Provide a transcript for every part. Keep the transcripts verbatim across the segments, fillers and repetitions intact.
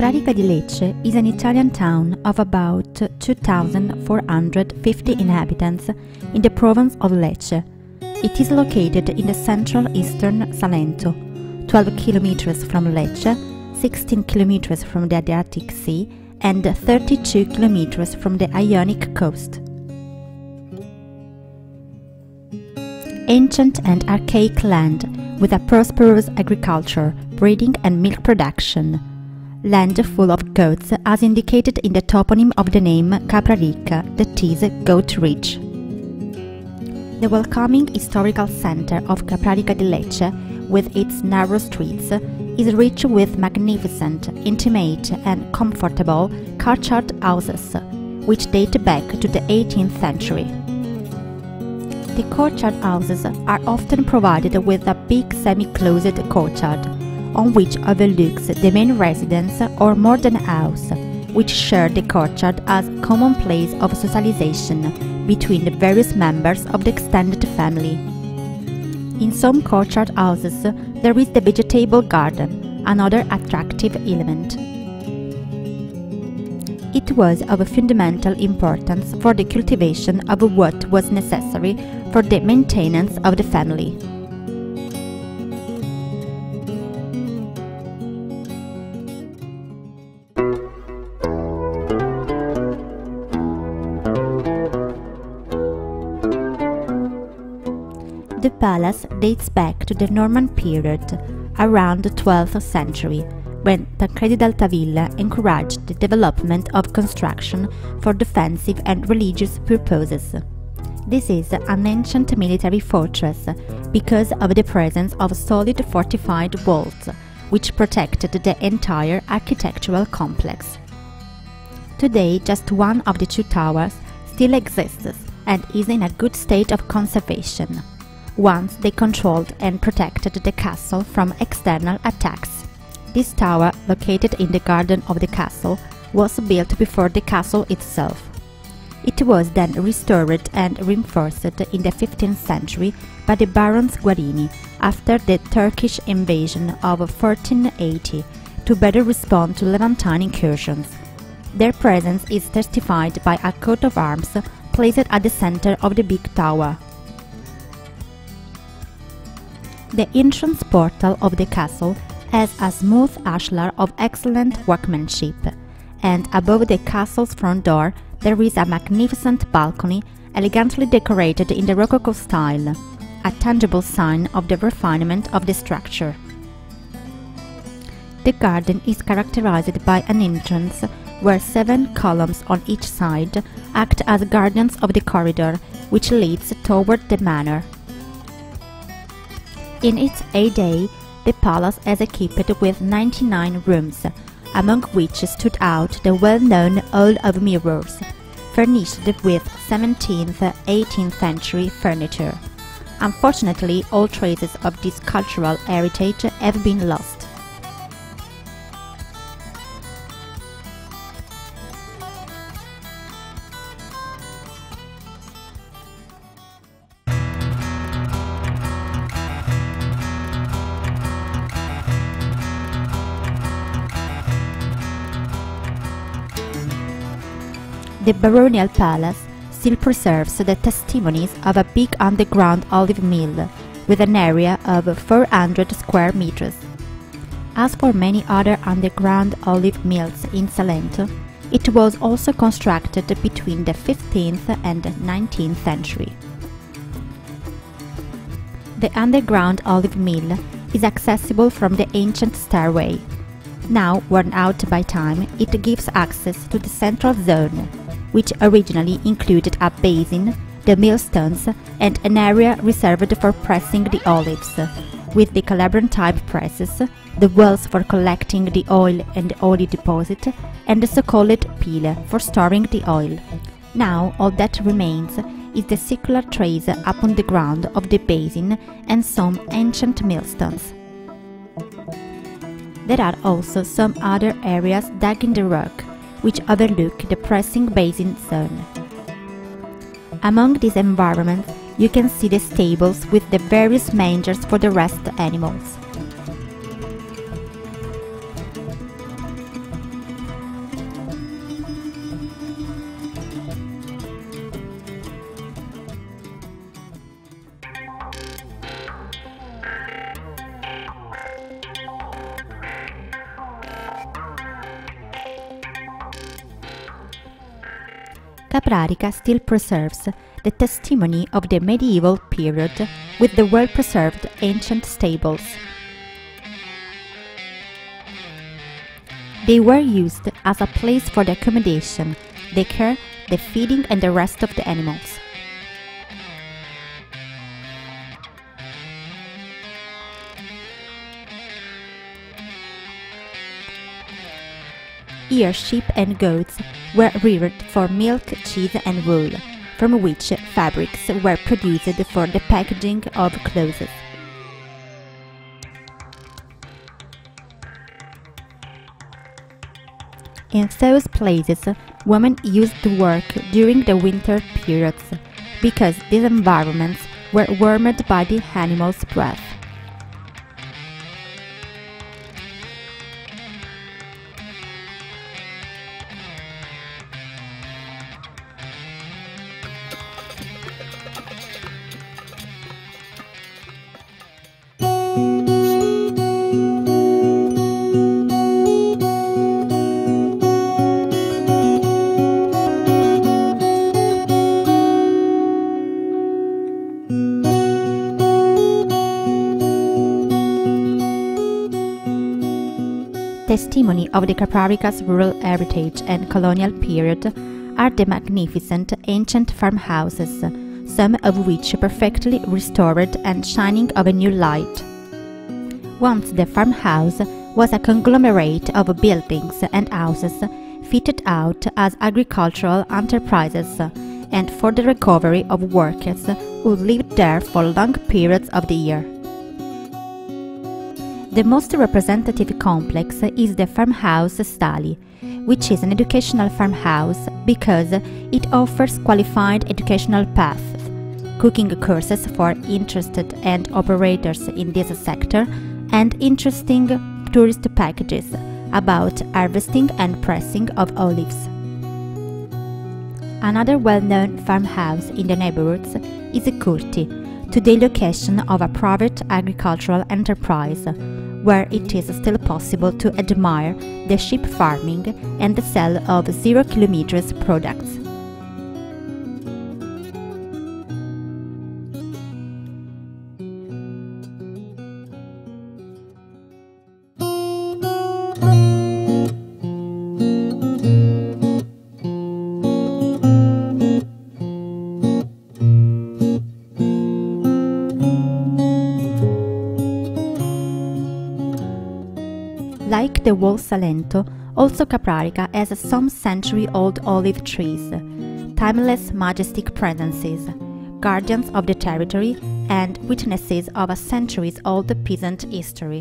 Caprarica di Lecce is an Italian town of about two thousand four hundred fifty inhabitants in the province of Lecce. It is located in the central eastern Salento, twelve kilometers from Lecce, sixteen kilometers from the Adriatic Sea and thirty-two kilometers from the Ionic coast. Ancient and archaic land with a prosperous agriculture, breeding and milk production. Land full of goats as indicated in the toponym of the name Caprarica, that is, goat ridge. The welcoming historical center of Caprarica di Lecce, with its narrow streets, is rich with magnificent, intimate and comfortable courtyard houses, which date back to the eighteenth century. The courtyard houses are often provided with a big semi-closed courtyard, on which overlooks the main residence or more than house, which share the courtyard as common place of socialization between the various members of the extended family. In some courtyard houses there is the vegetable garden, another attractive element. It was of fundamental importance for the cultivation of what was necessary for the maintenance of the family. The palace dates back to the Norman period, around the twelfth century, when Tancredi d'Altavilla encouraged the development of construction for defensive and religious purposes. This is an ancient military fortress because of the presence of solid fortified walls, which protected the entire architectural complex. Today, just one of the two towers still exists and is in a good state of conservation. Once they controlled and protected the castle from external attacks. This tower, located in the garden of the castle, was built before the castle itself. It was then restored and reinforced in the fifteenth century by the barons Guarini after the Turkish invasion of fourteen eighty to better respond to Levantine incursions. Their presence is testified by a coat of arms placed at the center of the big tower. The entrance portal of the castle has a smooth ashlar of excellent workmanship, and above the castle's front door there is a magnificent balcony elegantly decorated in the Rococo style, a tangible sign of the refinement of the structure. The garden is characterized by an entrance where seven columns on each side act as guardians of the corridor which leads toward the manor. In its heyday, the palace is equipped with ninety-nine rooms, among which stood out the well-known Hall of Mirrors, furnished with seventeenth and eighteenth century furniture. Unfortunately, all traces of this cultural heritage have been lost. The baronial palace still preserves the testimonies of a big underground olive mill, with an area of four hundred square meters. As for many other underground olive mills in Salento, it was also constructed between the fifteenth and nineteenth century. The underground olive mill is accessible from the ancient stairway. Now worn out by time, it gives access to the central zone, which originally included a basin, the millstones and an area reserved for pressing the olives, with the Calabrian type presses, the wells for collecting the oil and the oily deposit, and the so-called pile for storing the oil. Now all that remains is the circular trace upon the ground of the basin and some ancient millstones. There are also some other areas dug in the rock, which overlook the pressing basin zone. Among these environments, you can see the stables with the various mangers for the rest animals. Caprarica still preserves the testimony of the medieval period with the well-preserved ancient stables. They were used as a place for the accommodation, the care, the feeding and the rest of the animals. Here sheep and goats were reared for milk, cheese and wool, from which fabrics were produced for the packaging of clothes. In those places, women used to work during the winter periods, because these environments were warmed by the animals' breath. Testimony of the Caprarica's rural heritage and colonial period are the magnificent ancient farmhouses, some of which perfectly restored and shining of a new light. Once the farmhouse was a conglomerate of buildings and houses fitted out as agricultural enterprises and for the recovery of workers who lived there for long periods of the year. The most representative complex is the farmhouse Stali, which is an educational farmhouse because it offers qualified educational paths, cooking courses for interested and operators in this sector, and interesting tourist packages about harvesting and pressing of olives. Another well-known farmhouse in the neighborhoods is Curti, today location of a private agricultural enterprise, where it is still possible to admire the sheep farming and the sale of zero-kilometers products. Like the whole Salento, also Caprarica has some century-old olive trees, timeless majestic presences, guardians of the territory and witnesses of a centuries-old peasant history.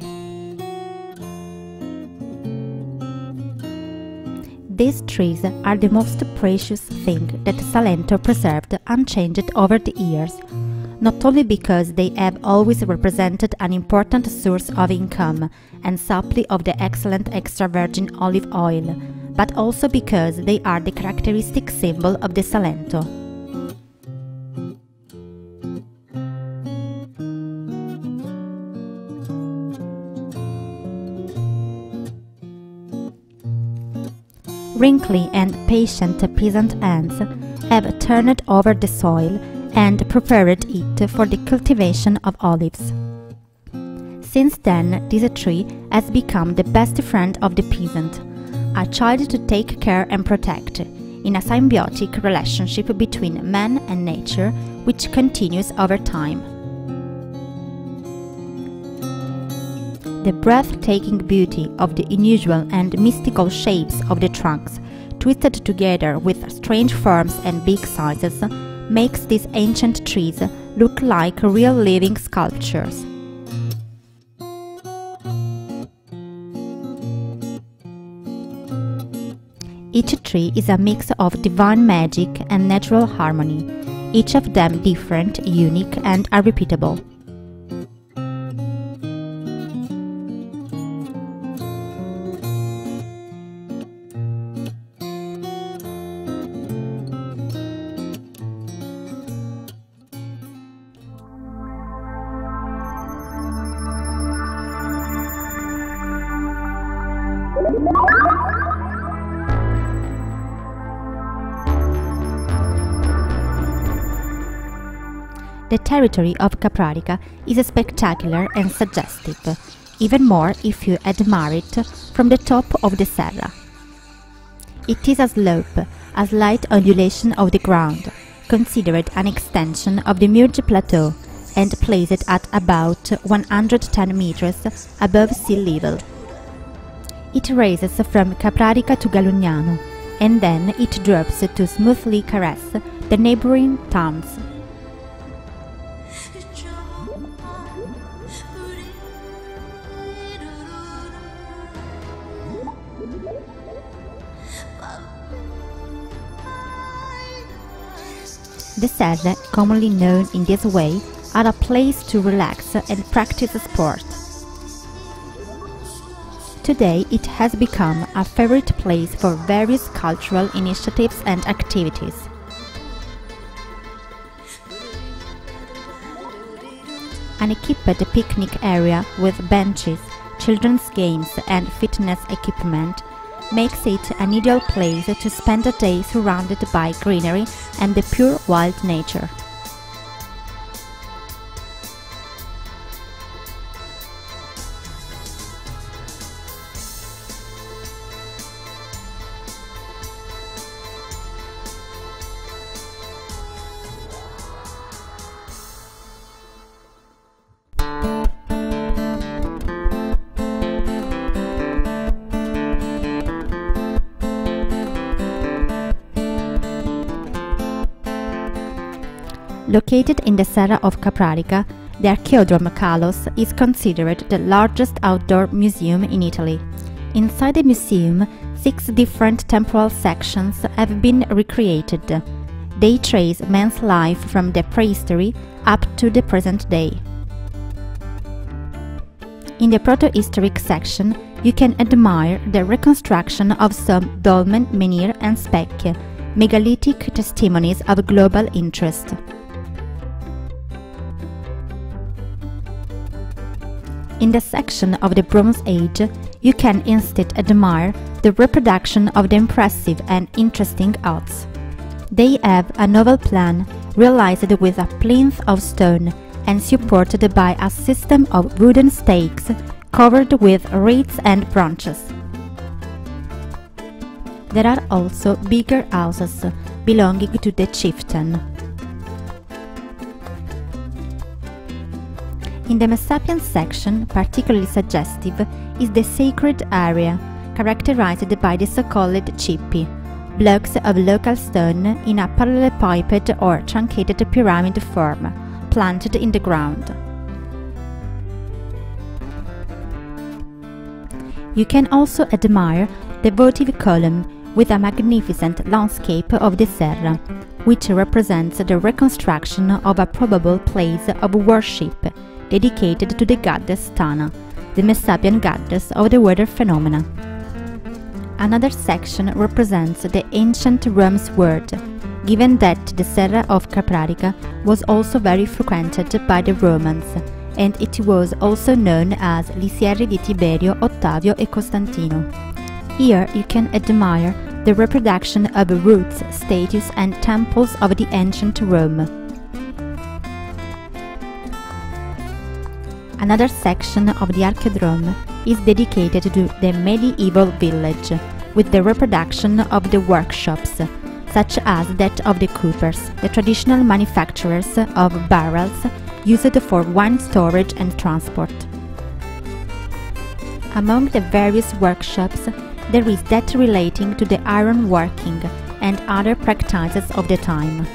These trees are the most precious thing that Salento preserved unchanged over the years, not only because they have always represented an important source of income and supply of the excellent extra virgin olive oil, but also because they are the characteristic symbol of the Salento. Wrinkly and patient peasant hands have turned over the soil and prepared it for the cultivation of olives. Since then, this tree has become the best friend of the peasant, a child to take care and protect, in a symbiotic relationship between man and nature, which continues over time. The breathtaking beauty of the unusual and mystical shapes of the trunks, twisted together with strange forms and big sizes, makes these ancient trees look like real living sculptures. Each tree is a mix of divine magic and natural harmony, each of them different, unique and unrepeatable. the territory of Caprarica is spectacular and suggestive, even more if you admire it from the top of the Serra. It is a slope, a slight undulation of the ground, considered an extension of the Murge Plateau and placed at about one hundred ten meters above sea level. It rises from Caprarica to Galugnano, and then it drops to smoothly caress the neighboring towns. The Serre, commonly known in this way, are a place to relax and practice sport. Today it has become a favorite place for various cultural initiatives and activities. An equipped picnic area with benches, children's games and fitness equipment makes it an ideal place to spend a day surrounded by greenery and the pure wild nature. Located in the Serra of Caprarica, the Archeodromo Karol's is considered the largest outdoor museum in Italy. Inside the museum, six different temporal sections have been recreated. They trace man's life from the prehistory up to the present day. In the protohistoric section, you can admire the reconstruction of some dolmen, menhir and specchie, megalithic testimonies of global interest. In the section of the Bronze Age, you can instead admire the reproduction of the impressive and interesting huts. They have a novel plan, realized with a plinth of stone and supported by a system of wooden stakes covered with reeds and branches. There are also bigger houses belonging to the chieftain. In the Mesapian section, particularly suggestive is the sacred area, characterized by the so-called cippi, blocks of local stone in a parallelepiped or truncated pyramid form, planted in the ground. You can also admire the votive column with a magnificent landscape of the Serra, which represents the reconstruction of a probable place of worship, dedicated to the goddess Tana, the Mesapian goddess of the weather phenomena. Another section represents the ancient Rome's world, given that the Serra of Caprarica was also very frequented by the Romans, and it was also known as Liciari di Tiberio, Ottavio e Costantino. Here you can admire the reproduction of roots, statues and temples of the ancient Rome. Another section of the Archeodrome is dedicated to the medieval village, with the reproduction of the workshops, such as that of the coopers, the traditional manufacturers of barrels used for wine storage and transport. Among the various workshops, there is that relating to the iron working and other practices of the time.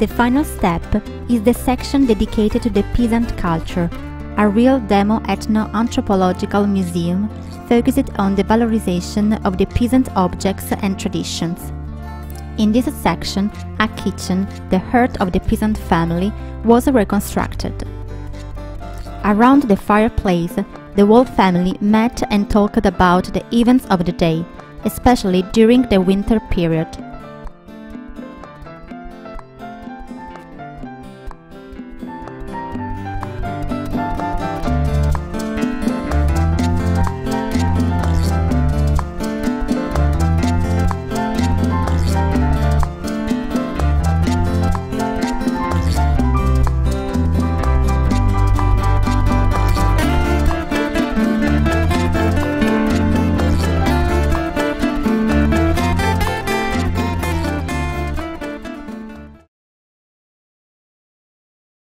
The final step is the section dedicated to the peasant culture, a real demo ethno-anthropological museum focused on the valorization of the peasant objects and traditions. In this section, a kitchen, the heart of the peasant family, was reconstructed. Around the fireplace, the whole family met and talked about the events of the day, especially during the winter period.